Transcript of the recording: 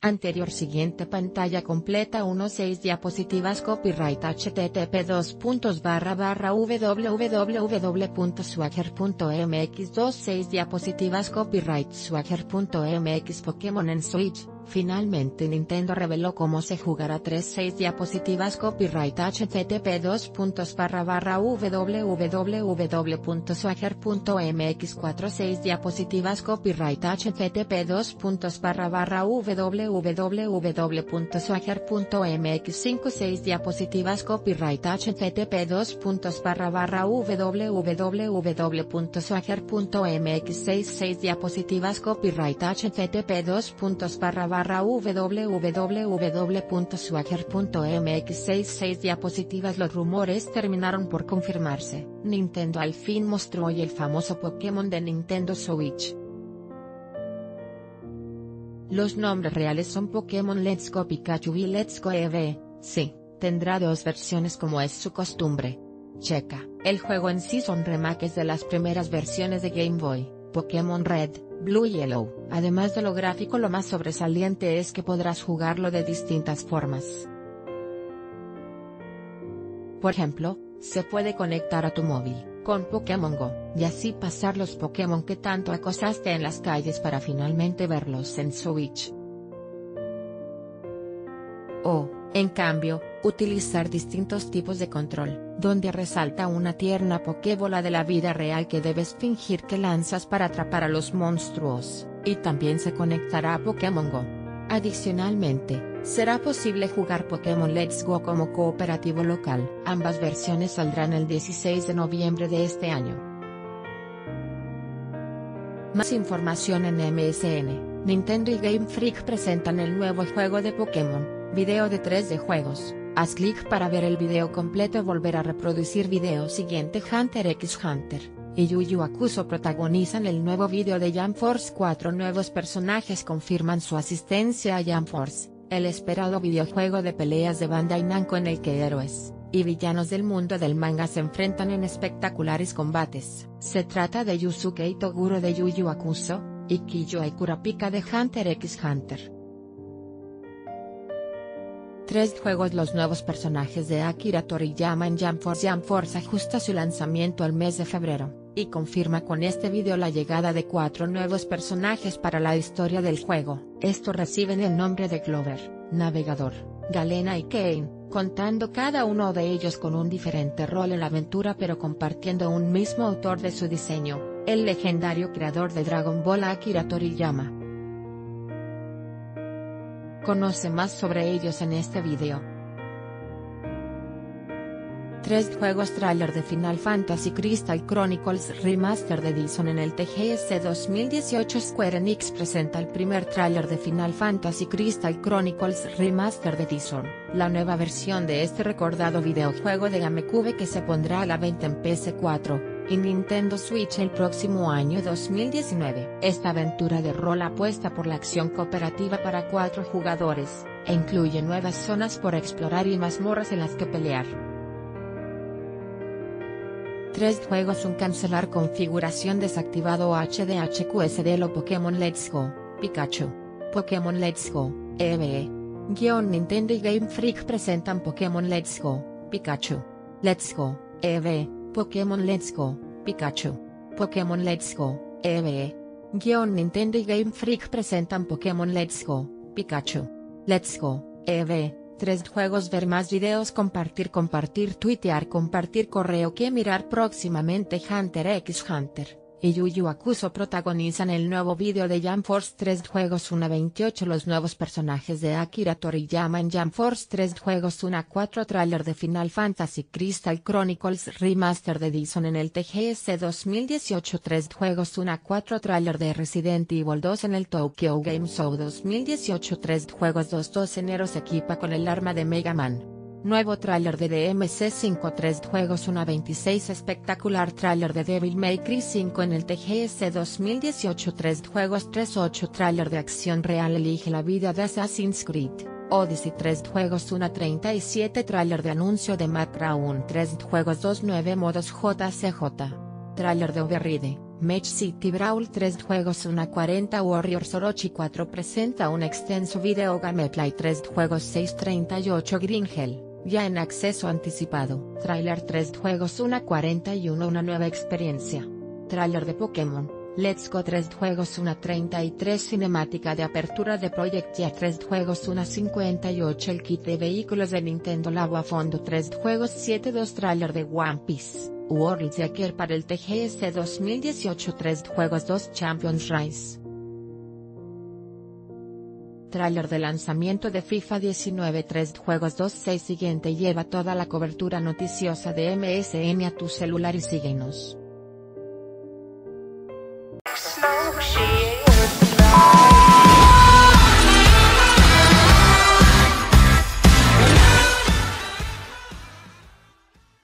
Anterior siguiente pantalla completa 16 diapositivas copyright http://www.swagger.mx 26 diapositivas copyright swagger.mx Pokémon en Switch. Finalmente Nintendo reveló cómo se jugará 36 diapositivas copyright http://www.swagger.mx 46 diapositivas copyright http://www.swagger.mx 56 diapositivas copyright http://www.swagger.mx 66 diapositivas copyright http://www.swagger.mx 66 diapositivas. Los rumores terminaron por confirmarse. Nintendo al fin mostró hoy el famoso Pokémon de Nintendo Switch. Los nombres reales son Pokémon Let's Go Pikachu y Let's Go Eevee. Sí, tendrá dos versiones como es su costumbre. Checa, el juego en sí son remakes de las primeras versiones de Game Boy, Pokémon Red, Blue y Yellow. Además de lo gráfico, lo más sobresaliente es que podrás jugarlo de distintas formas. Por ejemplo, se puede conectar a tu móvil con Pokémon Go, y así pasar los Pokémon que tanto acosaste en las calles para finalmente verlos en Switch. O, en cambio, utilizar distintos tipos de control, donde resalta una tierna Pokébola de la vida real que debes fingir que lanzas para atrapar a los monstruos, y también se conectará a Pokémon Go. Adicionalmente, será posible jugar Pokémon Let's Go como cooperativo local. Ambas versiones saldrán el 16 de noviembre de este año. Más información en MSN. Nintendo y Game Freak presentan el nuevo juego de Pokémon, video de 3 de juegos. Haz clic para ver el video completo y volver a reproducir video siguiente. Hunter x Hunter y Yu Yu Hakusho protagonizan el nuevo video de Jump Force. 4 nuevos personajes confirman su asistencia a Jump Force, el esperado videojuego de peleas de Bandai Namco en el que héroes y villanos del mundo del manga se enfrentan en espectaculares combates. Se trata de Yusuke y Toguro de Yu Yu Hakusho, y Killua y Kurapika de Hunter x Hunter. 3 juegos. Los nuevos personajes de Akira Toriyama en Jump Force. Jump Force ajusta su lanzamiento al mes de febrero, y confirma con este video la llegada de 4 nuevos personajes para la historia del juego. Estos reciben el nombre de Glover, Navegador, Galena y Kane, contando cada uno de ellos con un diferente rol en la aventura pero compartiendo un mismo autor de su diseño, el legendario creador de Dragon Ball Akira Toriyama. Conoce más sobre ellos en este video. 3 juegos. Tráiler de Final Fantasy Crystal Chronicles Remastered Edition. En el TGS 2018 Square Enix presenta el primer tráiler de Final Fantasy Crystal Chronicles Remastered Edition, la nueva versión de este recordado videojuego de Gamecube que se pondrá a la venta en PS4. y Nintendo Switch el próximo año 2019. Esta aventura de rol apuesta por la acción cooperativa para 4 jugadores, e incluye nuevas zonas por explorar y mazmorras en las que pelear. 3 juegos. Un cancelar configuración desactivado HDHQSD. Lo Pokémon Let's Go, Pikachu, Pokémon Let's Go, Eevee. Nintendo y Game Freak presentan Pokémon Let's Go, Pikachu, Let's Go, Eevee. Pokémon Let's Go, Pikachu, Pokémon Let's Go, Eevee. Nintendo y Game Freak presentan Pokémon Let's Go, Pikachu, Let's Go, Eevee. 3 juegos. Ver más videos, compartir, tuitear, compartir correo. Que mirar próximamente. Hunter x Hunter y Yu Yu Hakusho protagonizan el nuevo video de Jump Force. 3 juegos. 1-28 Los nuevos personajes de Akira Toriyama en Jump Force. 3 juegos. 1-4 Tráiler de Final Fantasy Crystal Chronicles Remastered Edition. En el TGS 2018 3 juegos. 1-4 Tráiler de Resident Evil 2 en el Tokyo Game Show 2018. 3 juegos. 2 enero se equipa con el arma de Mega Man. Nuevo tráiler de DMC5. 3 juegos. 1-26 espectacular tráiler de Devil May Cry 5 en el TGS 2018. 3 juegos. 3-8 tráiler de acción real. Elige la vida de Assassin's Creed Odyssey. 3 juegos. 1-37 tráiler de anuncio de Macrown. 3 juegos. 2-9 modos JCJ. Tráiler de Override, Match City Brawl 3 juegos 1:40 Warriors Orochi 4 presenta un extenso video gameplay 3 juegos 6:38 Green Hell, ya en acceso anticipado. Trailer 3 juegos 1:41 una nueva experiencia. Trailer de Pokémon Let's Go 3 juegos 1:33 cinemática de apertura de Project Ya 3 juegos 1:58 el kit de vehículos de Nintendo Labo a fondo 3 juegos 7:2 trailer de One Piece World Jacker para el TGS 2018 3 juegos 2 Champions Rise. Trailer de lanzamiento de FIFA 19 3 juegos 2 6 siguiente lleva toda la cobertura noticiosa de MSN a tu celular y síguenos.